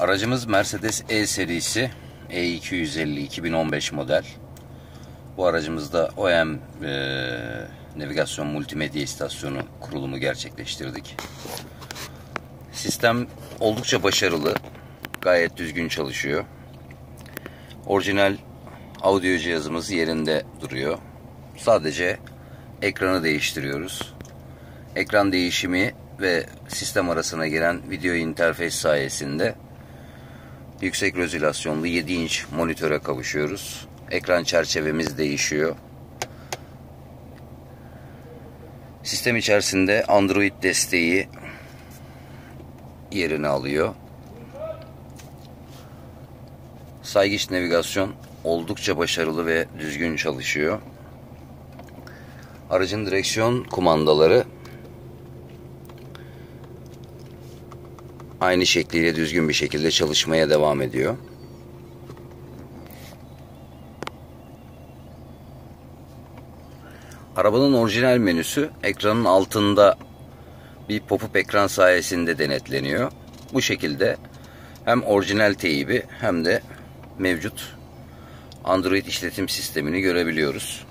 Aracımız Mercedes E serisi E250 2015 model. Bu aracımızda OEM navigasyon multimedya istasyonu kurulumu gerçekleştirdik. Sistem oldukça başarılı. Gayet düzgün çalışıyor. Orijinal audio cihazımız yerinde duruyor. Sadece ekranı değiştiriyoruz. Ekran değişimi ve sistem arasına giren video interfeys sayesinde yüksek rezolasyonlu 7 inç monitöre kavuşuyoruz. Ekran çerçevemiz değişiyor. Sistem içerisinde Android desteği yerini alıyor. Saygıç navigasyon oldukça başarılı ve düzgün çalışıyor. Aracın direksiyon kumandaları aynı şekliyle düzgün bir şekilde çalışmaya devam ediyor. Arabanın orijinal menüsü ekranın altında bir pop-up ekran sayesinde denetleniyor. Bu şekilde hem orijinal teybi hem de mevcut Android işletim sistemini görebiliyoruz.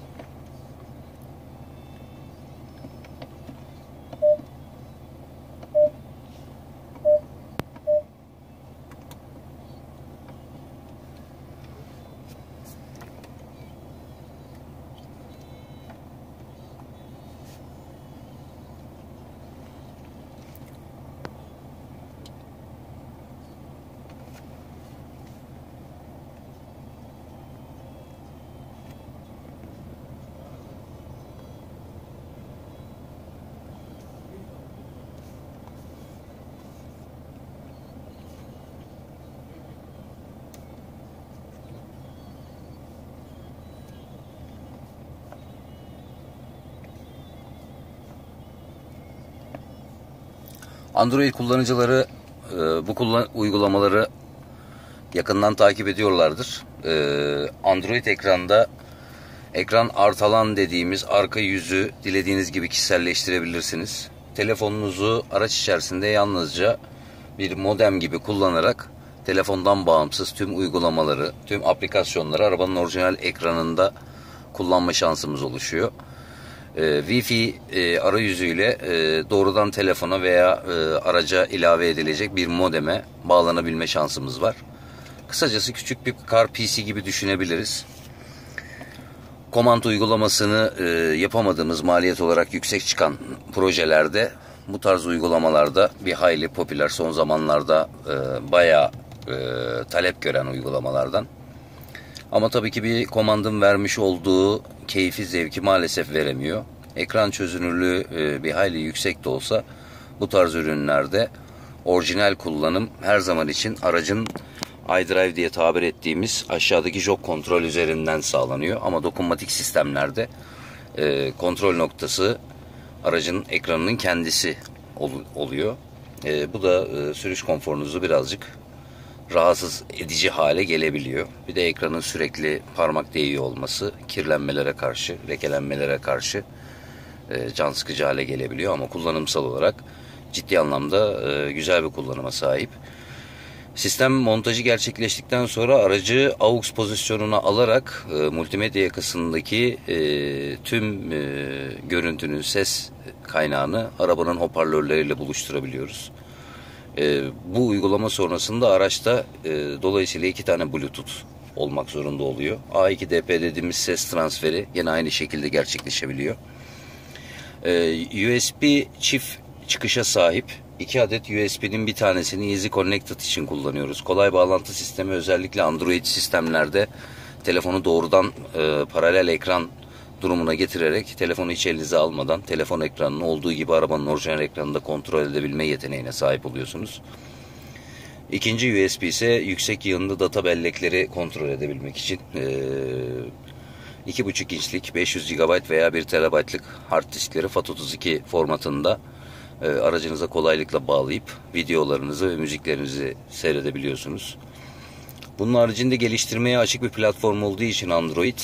Android kullanıcıları bu uygulamaları yakından takip ediyorlardır. Android ekranda ekran artalan dediğimiz arka yüzü dilediğiniz gibi kişiselleştirebilirsiniz. Telefonunuzu araç içerisinde yalnızca bir modem gibi kullanarak telefondan bağımsız tüm uygulamaları, tüm aplikasyonları arabanın orijinal ekranında kullanma şansımız oluşuyor. Wi-Fi arayüzüyle doğrudan telefona veya araca ilave edilecek bir modeme bağlanabilme şansımız var. Kısacası küçük bir car PC gibi düşünebiliriz. Command uygulamasını yapamadığımız, maliyet olarak yüksek çıkan projelerde bu tarz uygulamalarda bir hayli popüler, son zamanlarda bayağı talep gören uygulamalardan. Ama tabii ki bir komandın vermiş olduğu keyfi, zevki maalesef veremiyor. Ekran çözünürlüğü bir hayli yüksek de olsa bu tarz ürünlerde orijinal kullanım her zaman için aracın iDrive diye tabir ettiğimiz aşağıdaki jog kontrol üzerinden sağlanıyor. Ama dokunmatik sistemlerde kontrol noktası aracın ekranının kendisi oluyor. Bu da sürüş konforunuzu birazcık rahatsız edici hale gelebiliyor. Bir de ekranın sürekli parmak değiyor olması kirlenmelere karşı, lekelenmelere karşı can sıkıcı hale gelebiliyor ama kullanımsal olarak ciddi anlamda güzel bir kullanıma sahip. Sistem montajı gerçekleştikten sonra aracı AUX pozisyonuna alarak multimedya yakasındaki tüm görüntünün ses kaynağını arabanın hoparlörleriyle buluşturabiliyoruz. Bu uygulama sonrasında araçta dolayısıyla 2 tane Bluetooth olmak zorunda oluyor. A2DP dediğimiz ses transferi yine aynı şekilde gerçekleşebiliyor. USB çift çıkışa sahip. 2 adet USB'nin bir tanesini Easy Connected için kullanıyoruz. Kolay bağlantı sistemi özellikle Android sistemlerde telefonu doğrudan paralel ekran durumuna getirerek telefonu hiç elinize almadan telefon ekranının olduğu gibi arabanın orijinal ekranında kontrol edebilme yeteneğine sahip oluyorsunuz. İkinci USB ise yüksek yığınlı data bellekleri kontrol edebilmek için 2,5 inçlik 500 GB veya 1 TB'lık hard diskleri FAT32 formatında aracınıza kolaylıkla bağlayıp videolarınızı ve müziklerinizi seyredebiliyorsunuz. Bunun haricinde geliştirmeye açık bir platform olduğu için Android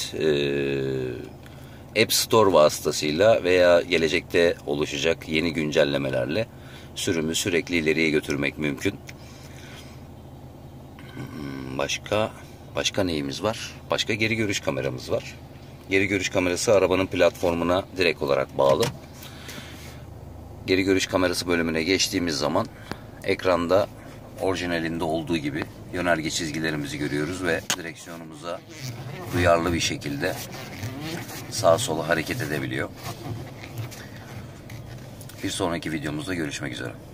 App Store vasıtasıyla veya gelecekte oluşacak yeni güncellemelerle sürümü sürekli ileriye götürmek mümkün. Başka neyimiz var? Başka geri görüş kameramız var. Geri görüş kamerası arabanın platformuna direkt olarak bağlı. Geri görüş kamerası bölümüne geçtiğimiz zaman ekranda orijinalinde olduğu gibi yönerge çizgilerimizi görüyoruz ve direksiyonumuza duyarlı bir şekilde sağa sola hareket edebiliyor. Bir sonraki videomuzda görüşmek üzere.